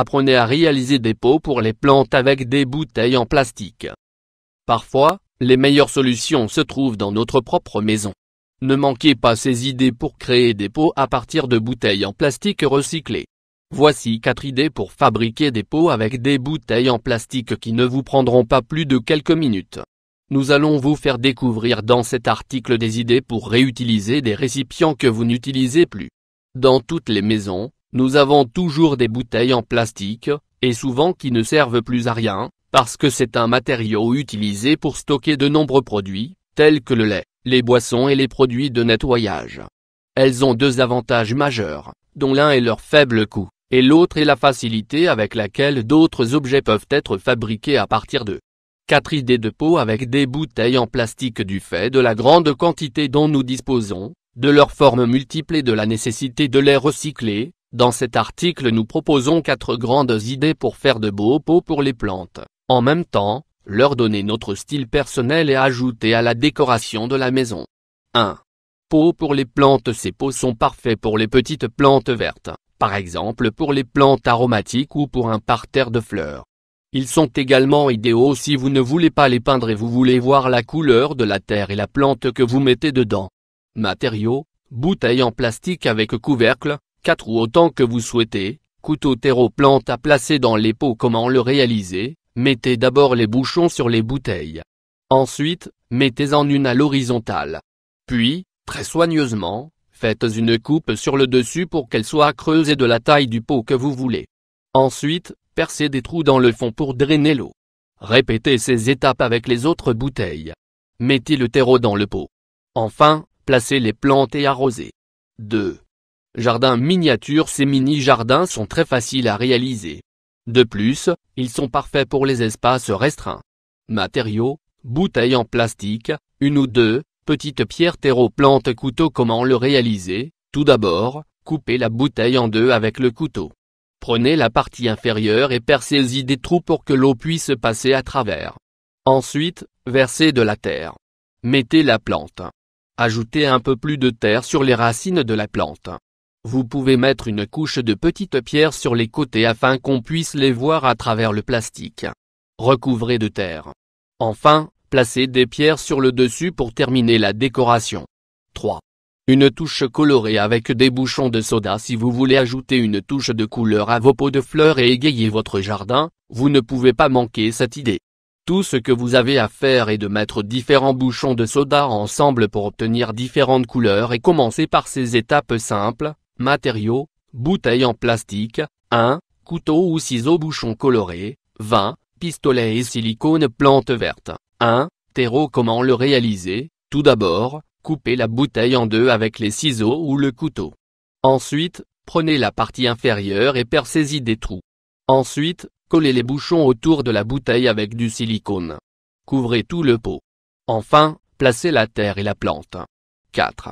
Apprenez à réaliser des pots pour les plantes avec des bouteilles en plastique. Parfois, les meilleures solutions se trouvent dans notre propre maison. Ne manquez pas ces idées pour créer des pots à partir de bouteilles en plastique recyclées. Voici 4 idées pour fabriquer des pots avec des bouteilles en plastique qui ne vous prendront pas plus de quelques minutes. Nous allons vous faire découvrir dans cet article des idées pour réutiliser des récipients que vous n'utilisez plus. Dans toutes les maisons, nous avons toujours des bouteilles en plastique, et souvent qui ne servent plus à rien, parce que c'est un matériau utilisé pour stocker de nombreux produits, tels que le lait, les boissons et les produits de nettoyage. Elles ont 2 avantages majeurs, dont l'un est leur faible coût, et l'autre est la facilité avec laquelle d'autres objets peuvent être fabriqués à partir d'eux. 4 idées de pots avec des bouteilles en plastique. Du fait de la grande quantité dont nous disposons, de leurs formes multiples et de la nécessité de les recycler, dans cet article nous proposons 4 grandes idées pour faire de beaux pots pour les plantes, en même temps, leur donner notre style personnel et ajouter à la décoration de la maison. 1. Pots pour les plantes. Ces pots sont parfaits pour les petites plantes vertes, par exemple pour les plantes aromatiques ou pour un parterre de fleurs. Ils sont également idéaux si vous ne voulez pas les peindre et vous voulez voir la couleur de la terre et la plante que vous mettez dedans. Matériaux, bouteilles en plastique avec couvercle, 4 ou autant que vous souhaitez, couteau terreau plante à placer dans les pots. Comment le réaliser? Mettez d'abord les bouchons sur les bouteilles. Ensuite, mettez-en une à l'horizontale. Puis, très soigneusement, faites une coupe sur le dessus pour qu'elle soit creuse et de la taille du pot que vous voulez. Ensuite, percez des trous dans le fond pour drainer l'eau. Répétez ces étapes avec les autres bouteilles. Mettez le terreau dans le pot. Enfin, placez les plantes et arrosez. 2. Jardin miniature. Ces mini-jardins sont très faciles à réaliser. De plus, ils sont parfaits pour les espaces restreints. Matériaux, bouteilles en plastique, 1 ou 2, petites pierres terreau plantes couteau. Comment le réaliser? Tout d'abord, coupez la bouteille en 2 avec le couteau. Prenez la partie inférieure et percez-y des trous pour que l'eau puisse passer à travers. Ensuite, versez de la terre. Mettez la plante. Ajoutez un peu plus de terre sur les racines de la plante. Vous pouvez mettre une couche de petites pierres sur les côtés afin qu'on puisse les voir à travers le plastique. Recouvrez de terre. Enfin, placez des pierres sur le dessus pour terminer la décoration. 3. Une touche colorée avec des bouchons de soda. Si vous voulez ajouter une touche de couleur à vos pots de fleurs et égayer votre jardin, vous ne pouvez pas manquer cette idée. Tout ce que vous avez à faire est de mettre différents bouchons de soda ensemble pour obtenir différentes couleurs et commencer par ces étapes simples. Matériaux, bouteilles en plastique, 1, couteau ou ciseaux, bouchons colorés, 20, pistolets et silicone, plantes vertes, 1, terreau. Comment le réaliser? Tout d'abord, coupez la bouteille en 2 avec les ciseaux ou le couteau. Ensuite, prenez la partie inférieure et percez-y des trous. Ensuite, collez les bouchons autour de la bouteille avec du silicone. Couvrez tout le pot. Enfin, placez la terre et la plante. 4.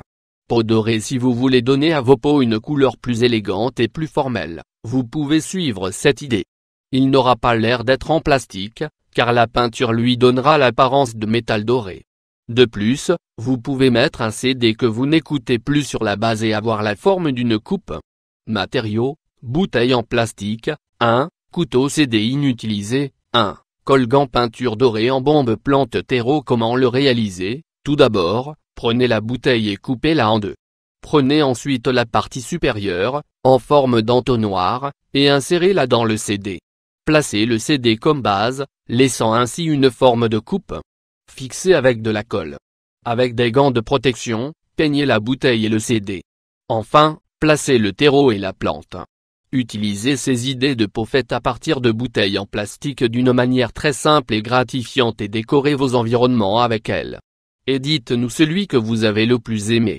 Pot doré. Si vous voulez donner à vos pots une couleur plus élégante et plus formelle, vous pouvez suivre cette idée. Il n'aura pas l'air d'être en plastique, car la peinture lui donnera l'apparence de métal doré. De plus, vous pouvez mettre un CD que vous n'écoutez plus sur la base et avoir la forme d'une coupe. Matériaux, bouteilles en plastique, 1, couteau CD inutilisé, 1, collant peinture dorée en bombe plante terreau. Comment le réaliser? Tout d'abord, prenez la bouteille et coupez-la en 2. Prenez ensuite la partie supérieure, en forme d'entonnoir, et insérez-la dans le CD. Placez le CD comme base, laissant ainsi une forme de coupe. Fixez avec de la colle. Avec des gants de protection, peignez la bouteille et le CD. Enfin, placez le terreau et la plante. Utilisez ces idées de pots faites à partir de bouteilles en plastique d'une manière très simple et gratifiante et décorez vos environnements avec elles. Et dites-nous celui que vous avez le plus aimé.